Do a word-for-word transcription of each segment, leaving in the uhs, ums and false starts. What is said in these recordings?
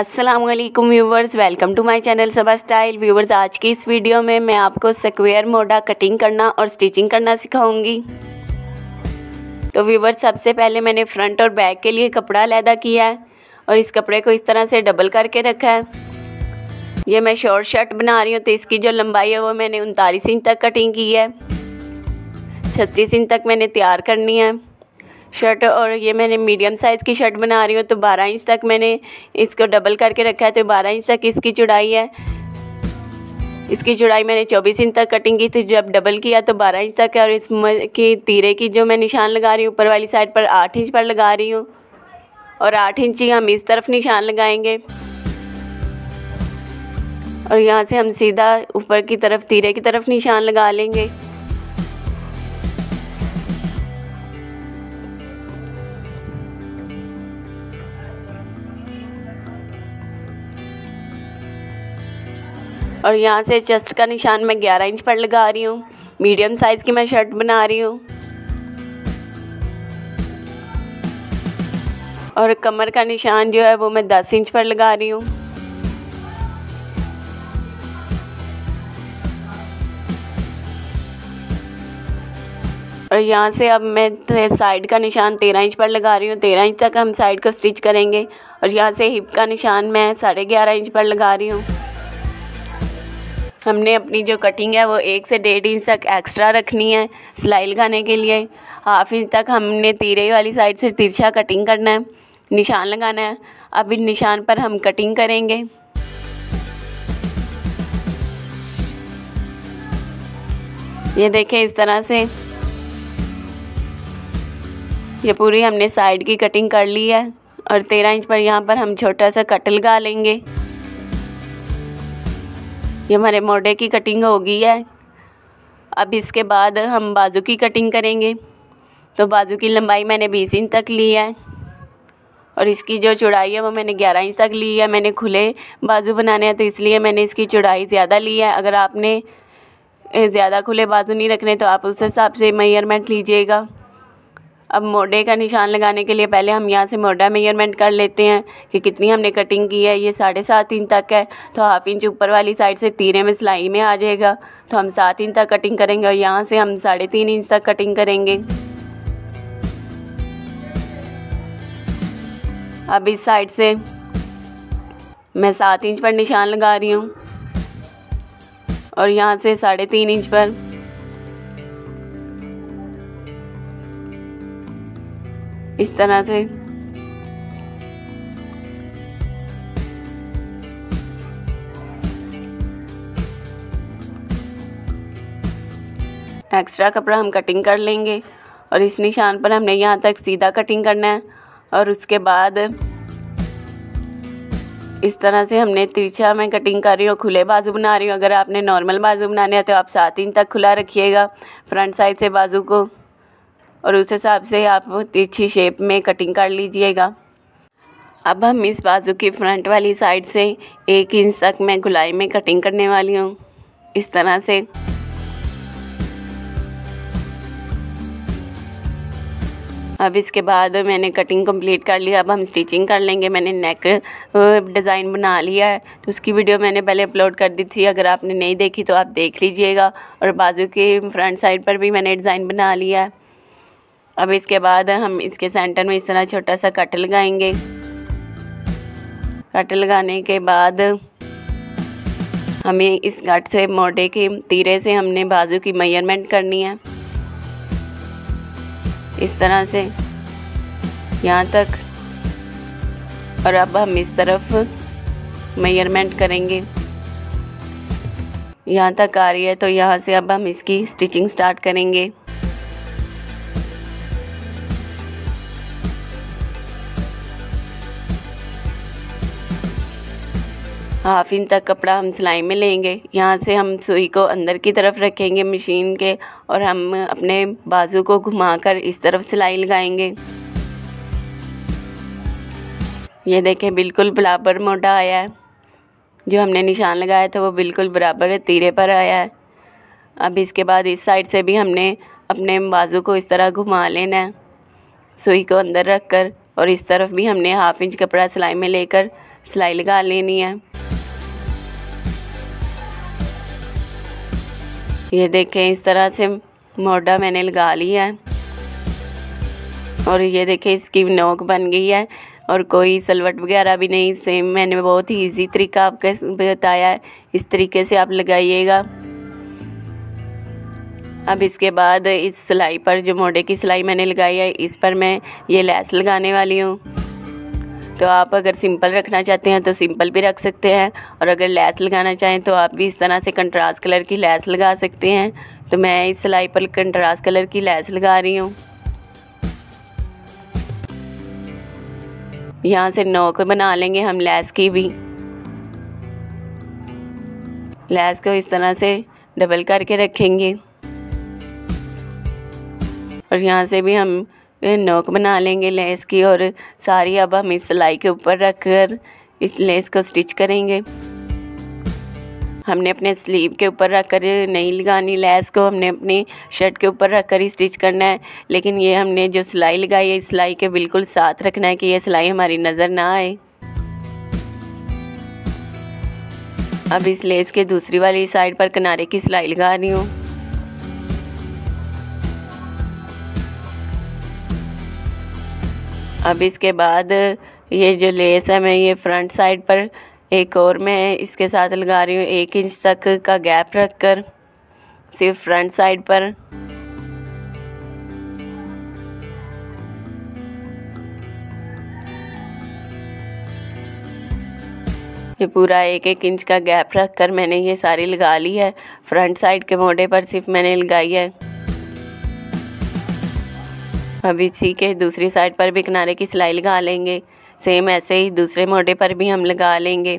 अस्सलाम वालेकुम viewers, welcome to my channel Saba style. Viewers, आज की इस वीडियो में मैं आपको स्क्वायर मोड़ा कटिंग करना और स्टिचिंग करना सिखाऊंगी। तो व्यूवर्स, सबसे पहले मैंने फ्रंट और बैक के लिए कपड़ा लैदा किया है और इस कपड़े को इस तरह से डबल करके रखा है। ये मैं शॉर्ट शर्ट बना रही हूँ, तो इसकी जो लंबाई है वो मैंने उनतालीस इंच तक कटिंग की है, छत्तीस इंच तक मैंने तैयार करनी है शर्ट। और ये मैंने मीडियम साइज़ की शर्ट बना रही हूँ, तो बारह इंच तक मैंने इसको डबल करके रखा है, तो बारह इंच तक इसकी चौड़ाई है। इसकी चौड़ाई मैंने चौबीस इंच तक कटिंग की, तो जब डबल किया तो बारह इंच तक है। और इसकी तीरे की जो मैं निशान लगा रही हूँ ऊपर वाली साइड पर आठ इंच पर लगा रही हूँ, और आठ इंच ही हम इस तरफ निशान लगाएंगे और यहाँ से हम सीधा ऊपर की तरफ तीरे की तरफ निशान लगा लेंगे। और यहाँ से चेस्ट का निशान मैं ग्यारह इंच पर लगा रही हूँ, मीडियम साइज़ की मैं शर्ट बना रही हूँ। और कमर का निशान जो है वो मैं दस इंच पर लगा रही हूँ। और यहाँ से अब मैं साइड का निशान तेरह इंच पर लगा रही हूँ, तेरह इंच तक हम साइड को स्टिच करेंगे। और यहाँ से हिप का निशान मैं साढ़े ग्यारह इंच पर लगा रही हूँ। हमने अपनी जो कटिंग है वो एक से डेढ़ इंच तक एक्स्ट्रा रखनी है सिलाई लगाने के लिए। हाफ इंच तक हमने तीरे वाली साइड से तिरछा कटिंग करना है, निशान लगाना है। अब इन निशान पर हम कटिंग करेंगे। ये देखें, इस तरह से ये पूरी हमने साइड की कटिंग कर ली है। और तेरह इंच पर यहाँ पर हम छोटा सा कट लगा लेंगे। ये हमारे मोड़े की कटिंग हो गई है। अब इसके बाद हम बाजू की कटिंग करेंगे। तो बाजू की लंबाई मैंने बीस इंच तक ली है और इसकी जो चौड़ाई है वो मैंने ग्यारह इंच तक ली है। मैंने खुले बाजू बनाने हैं तो इसलिए मैंने इसकी चौड़ाई ज़्यादा ली है। अगर आपने ज़्यादा खुले बाजू नहीं रखने तो आप उस हिसाब से मेजरमेंट लीजिएगा। अब मोड़े का निशान लगाने के लिए पहले हम यहाँ से मोड़ा मेजरमेंट कर लेते हैं कि कितनी हमने कटिंग की है। ये साढ़े सात इंच तक है, तो हाफ इंच ऊपर वाली साइड से तीरे में सिलाई में आ जाएगा, तो हम सात इंच तक कटिंग करेंगे। और यहाँ से हम साढ़े तीन इंच तक कटिंग करेंगे। अब इस साइड से मैं सात इंच पर निशान लगा रही हूँ और यहाँ से साढ़े तीन इंच पर। इस तरह से एक्स्ट्रा कपड़ा हम कटिंग कर लेंगे। और इस निशान पर हमने यहाँ तक सीधा कटिंग करना है। और उसके बाद इस तरह से हमने तिरछा में कटिंग कर रही हूँ, खुले बाजू बना रही हूँ। अगर आपने नॉर्मल बाजू बनाने हैं तो आप सात इंच तक खुला रखिएगा फ्रंट साइड से बाजू को, और उस हिसाब से आप तिरछी शेप में कटिंग कर लीजिएगा। अब हम इस बाजू की फ्रंट वाली साइड से एक इंच तक मैं गुलाई में कटिंग करने वाली हूँ, इस तरह से। अब इसके बाद मैंने कटिंग कंप्लीट कर लिया। अब हम स्टिचिंग कर लेंगे। मैंने नेक डिज़ाइन बना लिया है, तो उसकी वीडियो मैंने पहले अपलोड कर दी थी, अगर आपने नहीं देखी तो आप देख लीजिएगा। और बाजू के फ्रंट साइड पर भी मैंने डिज़ाइन बना लिया है। अब इसके बाद हम इसके सेंटर में इस तरह छोटा सा कट लगाएंगे। कट लगाने के बाद हमें इस कट से मोड़े के तीरे से हमने बाजू की मेजरमेंट करनी है, इस तरह से यहाँ तक। और अब हम इस तरफ मेजरमेंट करेंगे, यहाँ तक आ रही है। तो यहाँ से अब हम इसकी स्टिचिंग स्टार्ट करेंगे। हाफ इंच तक कपड़ा हम सिलाई में लेंगे। यहाँ से हम सुई को अंदर की तरफ रखेंगे मशीन के, और हम अपने बाजू को घुमाकर इस तरफ सिलाई लगाएंगे। ये देखें, बिल्कुल बराबर मोटा आया है। जो हमने निशान लगाया था वो बिल्कुल बराबर है, तीरे पर आया है। अब इसके बाद इस साइड से भी हमने अपने बाजू को इस तरह घुमा लेना है सुई को अंदर रख कर, और इस तरफ भी हमने हाफ इंच कपड़ा सिलाई में लेकर सिलाई लगा लेनी है। ये देखें, इस तरह से मोड़ा मैंने लगा लिया है और ये देखें इसकी नोक बन गई है और कोई सलवट वगैरह भी नहीं। सेम मैंने बहुत ही इजी तरीका आपको बताया है, इस तरीके से आप लगाइएगा। अब इसके बाद इस सिलाई पर, जो मोड़े की सिलाई मैंने लगाई है, इस पर मैं ये लैस लगाने वाली हूँ। तो आप अगर सिंपल रखना चाहते हैं तो सिंपल भी रख सकते हैं, और अगर लैस लगाना चाहें तो आप भी इस तरह से कंट्रास्ट कलर की लैस लगा सकते हैं। तो मैं इस सिलाई पर कंट्रास्ट कलर की लैस लगा रही हूँ। यहाँ से नोक बना लेंगे हम लैस की भी। लैस को इस तरह से डबल करके रखेंगे और यहाँ से भी हम नोक बना लेंगे लेस की। और सारी अब हम इस सिलाई के ऊपर रखकर इस लेस को स्टिच करेंगे। हमने अपने स्लीव के ऊपर रखकर नहीं लगानी लेस को, हमने अपनी शर्ट के ऊपर रखकर ही स्टिच करना है। लेकिन ये हमने जो सिलाई लगाई है, इस सिलाई के बिल्कुल साथ रखना है कि ये सिलाई हमारी नज़र ना आए। अब इस लेस के दूसरी वाली साइड पर किनारे की सिलाई लगा रही हूँ। अब इसके बाद ये जो लेस है, मैं ये फ्रंट साइड पर एक और मैं इसके साथ लगा रही हूँ, एक इंच तक का गैप रखकर सिर्फ फ्रंट साइड पर। ये पूरा एक एक इंच का गैप रखकर मैंने ये सारी लगा ली है। फ्रंट साइड के मोड़े पर सिर्फ मैंने लगाई है। अब इसी के दूसरी साइड पर भी किनारे की सिलाई लगा लेंगे। सेम ऐसे ही दूसरे मोड़े पर भी हम लगा लेंगे।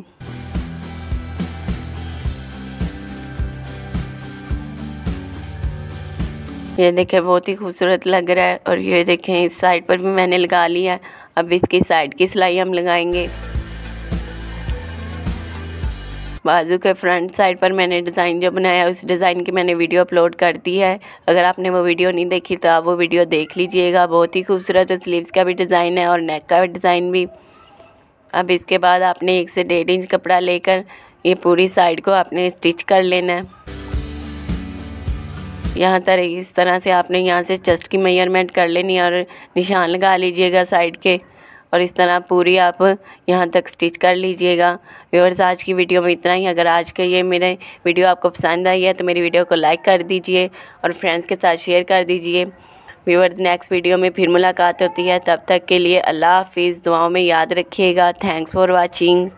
ये देखें, बहुत ही खूबसूरत लग रहा है। और ये देखें, इस साइड पर भी मैंने लगा लिया है। अब इसकी साइड की सिलाई हम लगाएंगे। बाजू के फ्रंट साइड पर मैंने डिज़ाइन जो बनाया, उस डिज़ाइन की मैंने वीडियो अपलोड कर दी है। अगर आपने वो वीडियो नहीं देखी तो आप वो वीडियो देख लीजिएगा। बहुत ही खूबसूरत स्लीव्स का भी डिज़ाइन है और नेक का डिज़ाइन भी। अब इसके बाद आपने एक से डेढ़ इंच कपड़ा लेकर ये पूरी साइड को आपने स्टिच कर लेना है। यहाँ तरह इस तरह से आपने यहाँ से चेस्ट की मेजरमेंट कर लेनी है और निशान लगा लीजिएगा साइड के, और इस तरह पूरी आप यहाँ तक स्टिच कर लीजिएगा। व्यूअर्स, आज की वीडियो में इतना ही। अगर आज का ये मेरे वीडियो आपको पसंद आई है तो मेरी वीडियो को लाइक कर दीजिए और फ्रेंड्स के साथ शेयर कर दीजिए। व्यूअर्स, नेक्स्ट वीडियो में फिर मुलाकात होती है। तब तक के लिए अल्लाह हाफिज़। दुआओं में याद रखिएगा। Thanks for watching.